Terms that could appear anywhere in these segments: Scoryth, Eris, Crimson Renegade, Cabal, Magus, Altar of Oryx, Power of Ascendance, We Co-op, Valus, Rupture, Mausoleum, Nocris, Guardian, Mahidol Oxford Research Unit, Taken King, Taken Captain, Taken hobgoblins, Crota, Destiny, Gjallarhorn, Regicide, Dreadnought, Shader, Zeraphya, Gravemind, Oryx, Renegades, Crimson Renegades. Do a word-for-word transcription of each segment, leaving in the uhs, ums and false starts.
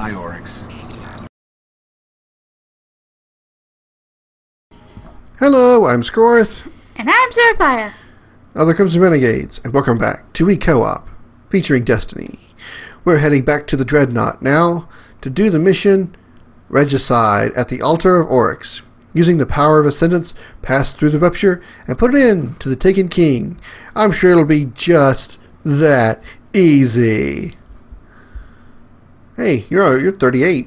Hi, Oryx. Hello, I'm Scoryth. And I'm Zeraphya. Now there comes the Renegades, and welcome back to We Co-op, featuring Destiny. We're heading back to the Dreadnought now to do the mission Regicide at the Altar of Oryx, using the Power of Ascendance, pass through the Rupture, and put it in to the Taken King. I'm sure it'll be just that easy. Hey, you're you're thirty-eight.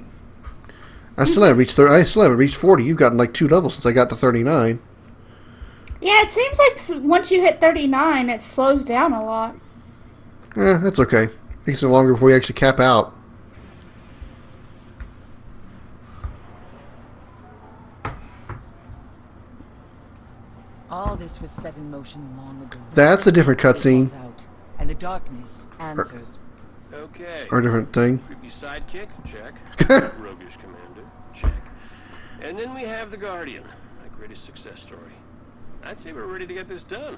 I still haven't reached thirty. I still haven't reached forty. You've gotten like two levels since I got to thirty-nine. Yeah, it seems like once you hit thirty-nine, it slows down a lot. Yeah, that's okay. It takes it longer before you actually cap out. All this was set in motion long ago. That's a different cutscene. And the darkness answers. Okay. Or a different thing. Creepy sidekick, check. Roguish commander, check. And then we have the Guardian, my greatest success story. I'd say we're ready to get this done.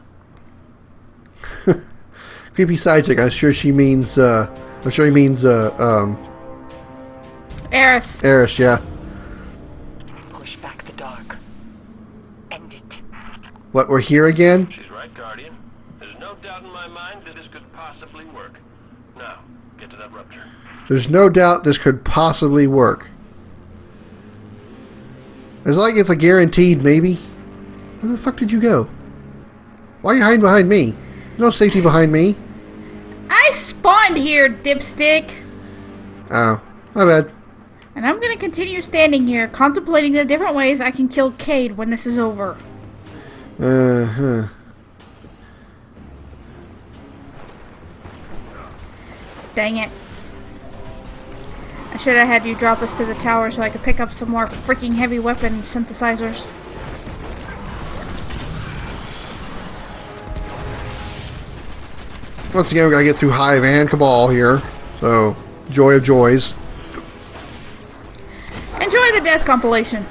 Creepy sidekick. I'm sure she means. Uh, I'm sure he means. Uh, um. Eris. Eris, yeah. Push back the dark. End it. What? We're here again? She's right, Guardian. There's no doubt in my mind that this could possibly work. Now, get to that rupture. There's no doubt this could possibly work. It's like it's a guaranteed maybe. Where the fuck did you go? Why are you hiding behind me? There's no safety behind me. I spawned here, dipstick. Oh, my bad. And I'm gonna continue standing here, contemplating the different ways I can kill Cade when this is over. Uh-huh. Dang it. I should have had you drop us to the tower so I could pick up some more freaking heavy weapon synthesizers. Once again, we gotta get through Hive and Cabal here. So, joy of joys. Enjoy the death compilation.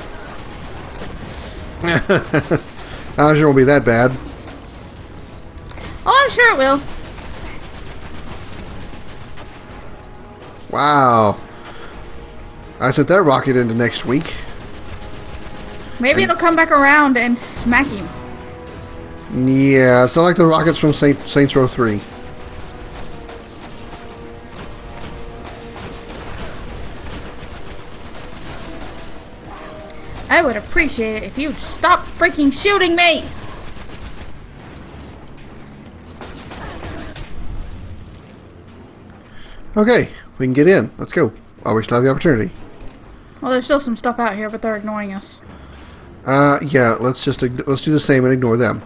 I'm sure it won't be that bad. Oh, I'm sure it will. Wow. I sent that rocket into next week. Maybe and it'll come back around and smack him. Yeah, it's not like the rockets from Saint, Saints Row three. I would appreciate it if you'd stop freaking shooting me! Okay. We can get in. Let's go. While we still have the opportunity. Well, there's still some stuff out here, but they're ignoring us. Uh, yeah. Let's just let's do the same and ignore them.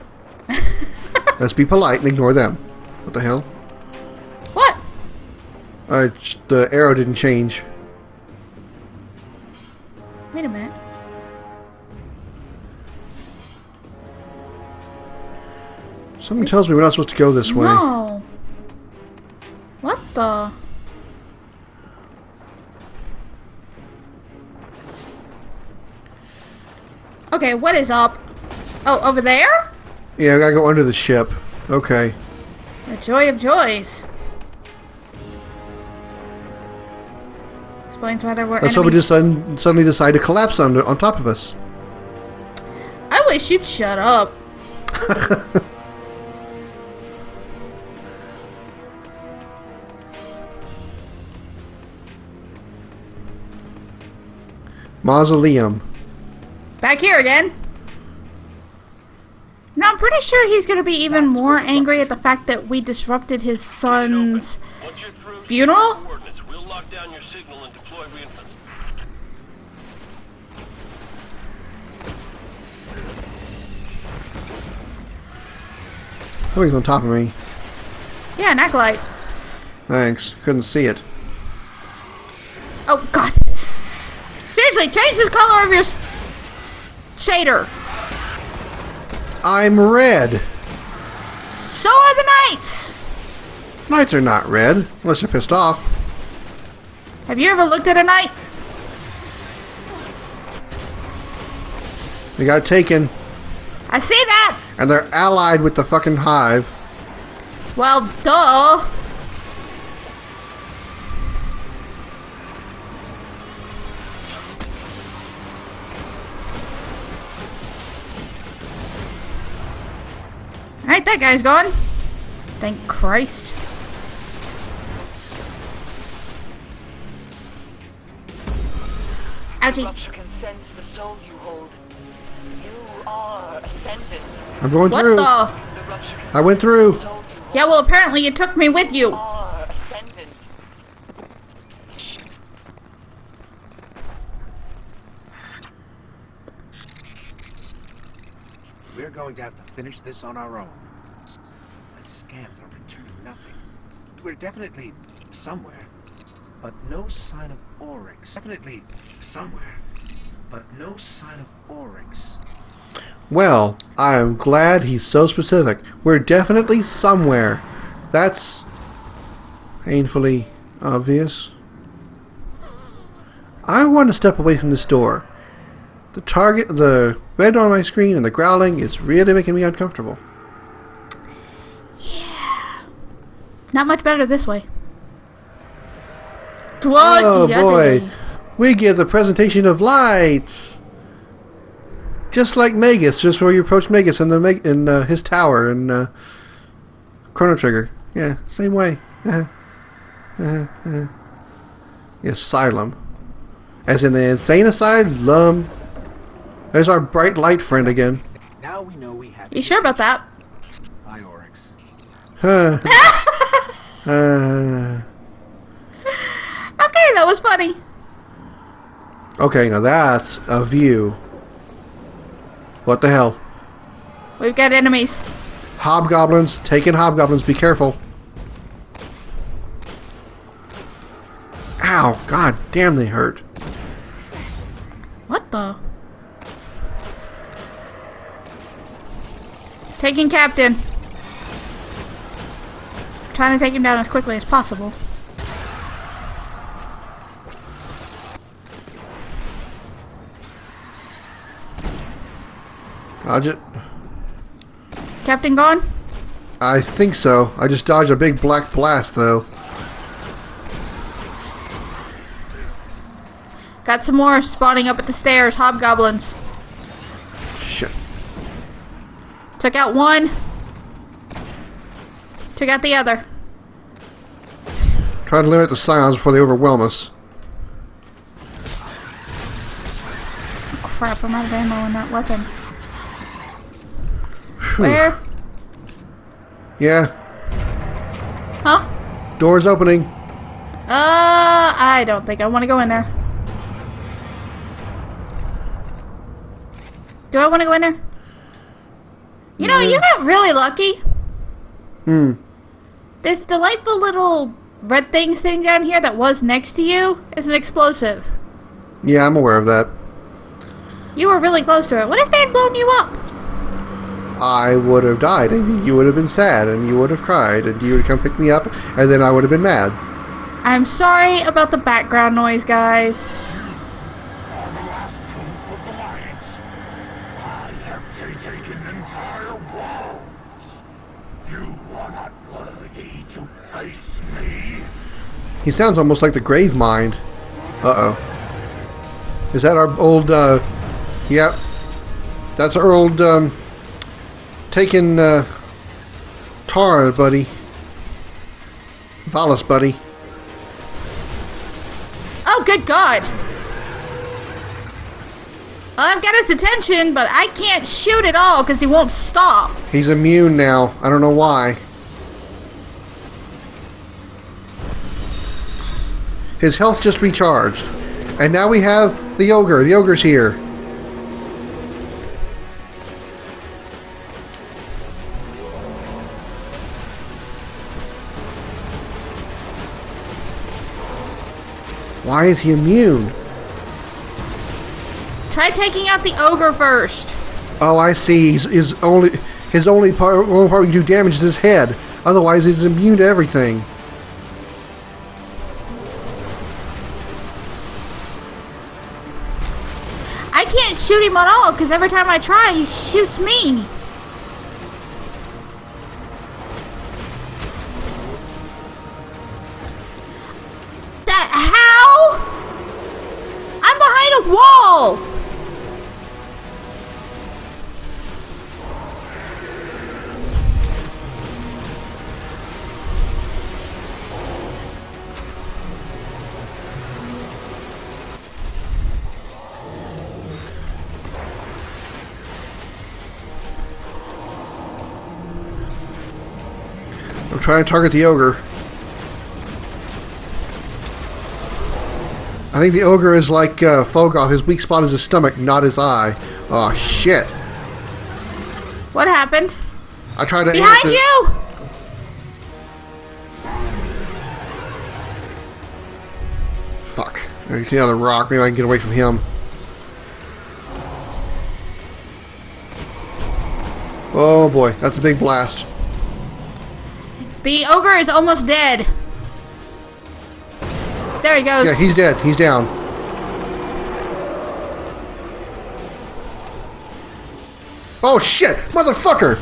Let's be polite and ignore them. What the hell? What? Uh, the arrow didn't change. Wait a minute. Something it's tells me we're not supposed to go this way. No. What the? Okay, what is up? Oh, over there? Yeah, I gotta go under the ship. Okay. The joy of joys. Explains why there were enemies. That's why we just sudden, suddenly decide to collapse under, on top of us. I wish you'd shut up. Mausoleum. Back here again. Now I'm pretty sure he's going to be even more angry at the fact that we disrupted his son's funeral. Somebody's on top of me. Yeah, an acolyte. Thanks. Couldn't see it. Oh God! Seriously, change the color of your Shader. I'm red. So are the knights. Knights are not red, unless you're pissed off. Have you ever looked at a knight? They got taken. I see that. And they're allied with the fucking Hive. Well, duh. Alright, that guy's gone. Thank Christ. Rupture can sense the soul you hold. You are ascendant. I'm going what through. The? I went through. Yeah, well, apparently you took me with you. We're going to have to finish this on our own. The scans are returning nothing. We're definitely somewhere. But no sign of Oryx. Definitely somewhere. But no sign of Oryx. Well, I'm glad he's so specific. We're definitely somewhere. That's painfully obvious. I want to step away from this door. The target, the red on my screen and the growling is really making me uncomfortable. Yeah. Not much better this way. What oh boy, day? We get the presentation of lights, just like Magus, just where you approach Magus in the Mag in uh, his tower in uh, Chrono Trigger. Yeah, same way. Uh-huh. Uh-huh. Uh-huh. The asylum, as in the insane asylum. There's our bright light friend again. Now we know we have. You sure about that? Hi, Oryx. Huh. uh. Okay, that was funny. Okay, now that's a view. What the hell? We've got enemies. Hobgoblins. Taken hobgoblins. Be careful. Ow. God damn, they hurt. What the? Taken Captain. I'm trying to take him down as quickly as possible. Dodge it. Captain gone? I think so. I just dodged a big black blast, though. Got some more spawning up at the stairs. Hobgoblins. Shit. Took out one. Took out the other. Try to limit the sounds before they overwhelm us. Oh, crap, I'm out of ammo on that weapon. Where? Yeah. Huh? Door's opening. Uh, I don't think I want to go in there. Do I want to go in there? You know, yeah. You got really lucky. Hmm. This delightful little red thing sitting down here that was next to you is an explosive. Yeah, I'm aware of that. You were really close to it. What if they had blown you up? I would have died, and you would have been sad, and you would have cried, and you would come pick me up, and then I would have been mad. I'm sorry about the background noise, guys. He sounds almost like the Gravemind. Uh-oh. Is that our old, uh... Yep. Yeah, that's our old, um... Taken uh, Tara, buddy. Valus, buddy. Oh, good God! I've got his attention, but I can't shoot at all because he won't stop. He's immune now. I don't know why. His health just recharged, and now we have the ogre. The ogre's here. Why is he immune? Try taking out the ogre first. Oh, I see. He's, his only his only part, only part we do damage is his head. Otherwise, he's immune to everything. I can't shoot him at all because every time I try, he shoots me. Wall! I'm trying to target the ogre. I think the ogre is like uh, Fogoth. His weak spot is his stomach, not his eye. Oh shit! What happened? I tried to. Behind answer. You! Fuck! There's another rock. Maybe I can get away from him. Oh boy, that's a big blast. The ogre is almost dead. There he goes. Yeah, he's dead. He's down. Oh shit! Motherfucker!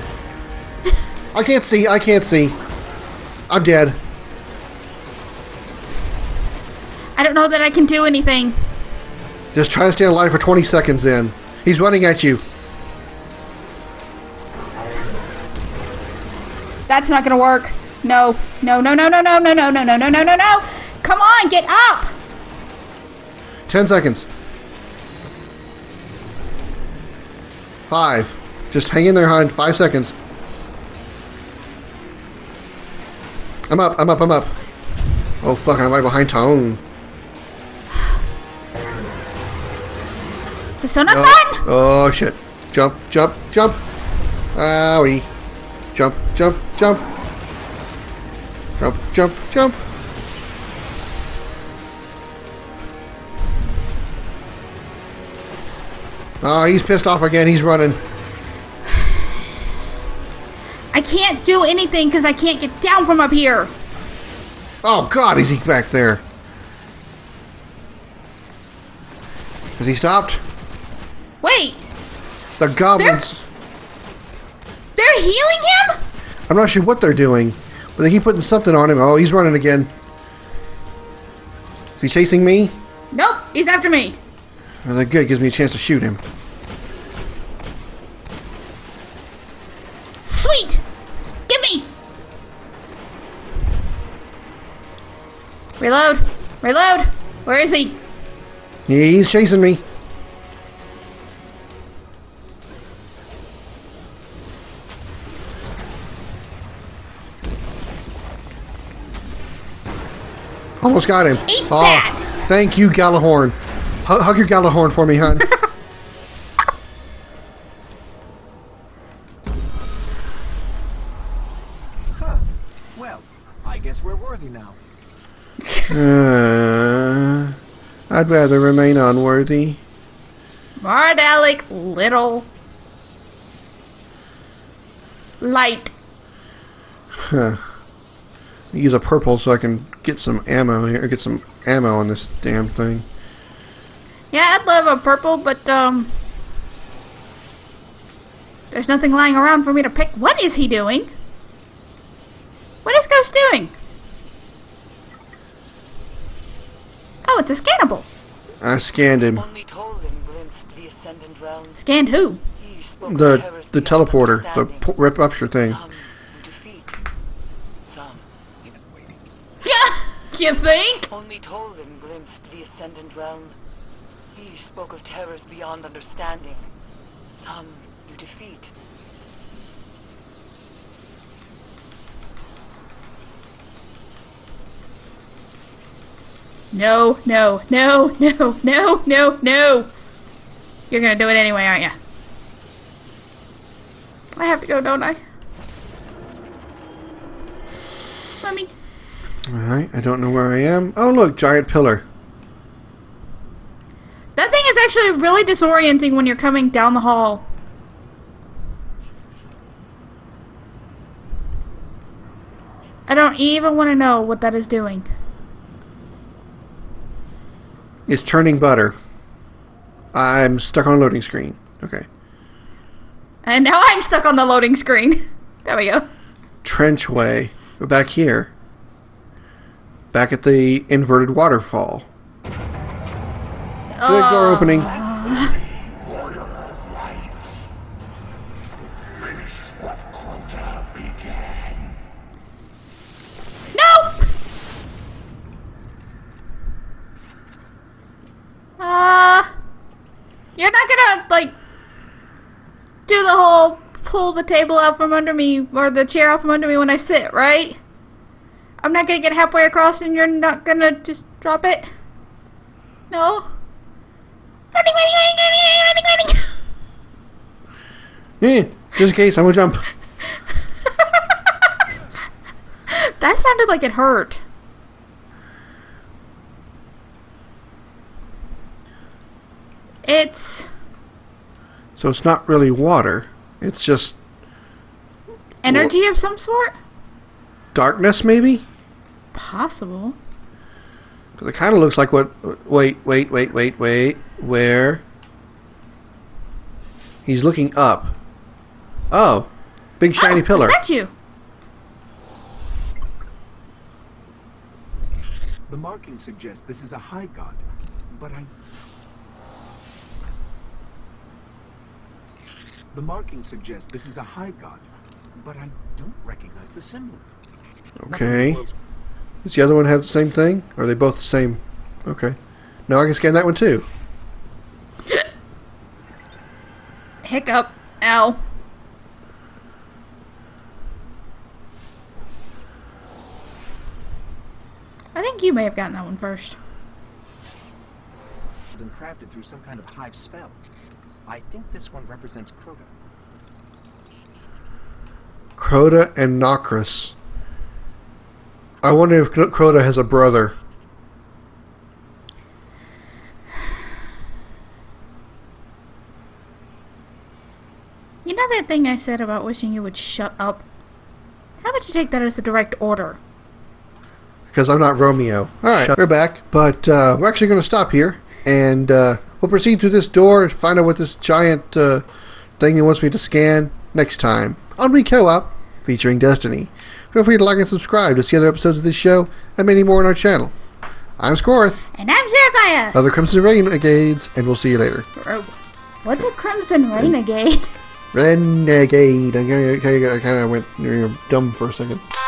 I can't see. I can't see. I'm dead. I don't know that I can do anything. Just try to stay alive for twenty seconds then. He's running at you. That's not gonna work. No. No, no, no, no, no, no, no, no, no, no, no, no, no! Come on, get up! Ten seconds. Five. Just hang in there, hon. Five seconds. I'm up, I'm up, I'm up. Oh, fuck, I'm right behind Tone. This is so not fun! Oh, shit. Jump, jump, jump. Owie. Jump, jump, jump. Jump, jump, jump. Oh, he's pissed off again. He's running. I can't do anything because I can't get down from up here. Oh, God, is he back there? Has he stopped? Wait. The goblins. They're, they're healing him? I'm not sure what they're doing, but they keep putting something on him. Oh, he's running again. Is he chasing me? Nope, he's after me. Well, that good gives me a chance to shoot him. Sweet! Give me! Reload! Reload! Where is he? He's chasing me. Almost got him. Eat oh, that! Thank you, Gjallarhorn. Hug your Gjallarhorn for me, hon. Huh. Well, I guess we're worthy now. uh, I'd rather remain unworthy. Mardalic little light. Huh. I use a purple so I can get some ammo here. Get some ammo on this damn thing. Yeah, I'd love a purple, but, um... there's nothing lying around for me to pick. What is he doing? What is Ghost doing? Oh, it's a scannable. I scanned him. Scanned who? The, the teleporter. The Rupture thing. Yeah, you think? Only Tolan glimpsed the Ascendant Realm. He spoke of terrors beyond understanding. Some you defeat. No, no, no, no, no, no, no. You're gonna do it anyway, aren't you? I have to go, don't I? Let me. Alright, I don't know where I am. Oh, look, giant pillar. That thing is actually really disorienting when you're coming down the hall. I don't even want to know what that is doing. It's churning butter. I'm stuck on a loading screen. Okay. And now I'm stuck on the loading screen. There we go. Trenchway. We're back here. Back at the inverted waterfall. Big door opening. Uh, no! Uh, you're not gonna, like, do the whole pull the table out from under me, or the chair out from under me when I sit, right? I'm not gonna get halfway across and you're not gonna just drop it? No? Yeah, just in case, I'm gonna jump. That sounded like it hurt. It's... So it's not really water. It's just... energy of some sort? Darkness, maybe? Possible. Because it kind of looks like what... Wait, wait, wait, wait, wait. Where? He's looking up. Oh. Big shiny oh, pillar. I got you. The marking suggests this is a high god, but I... The marking suggests this is a high god, but I don't recognize the symbol. Okay. Does the other one have the same thing? Or are they both the same? Okay. No, I can scan that one too. Hiccup. Ow. I think you may have gotten that one first. Been crafted through some kind of hive spell. I think this one represents Crota. Crota and Nocris. I wonder if Crota has a brother. You know that thing I said about wishing you would shut up? How about you take that as a direct order? Because I'm not Romeo. Alright, we're back. But uh, we're actually going to stop here. And uh, we'll proceed through this door and find out what this giant uh, thing he wants me to scan next time on We Co-op, featuring Destiny. Feel free to like and subscribe to see other episodes of this show and many more on our channel. I'm Scoryth. And I'm Zeraphya. Other Crimson Renegades, and we'll see you later. What's a Crimson Renegade? Renegade. I kind of went dumb for a second.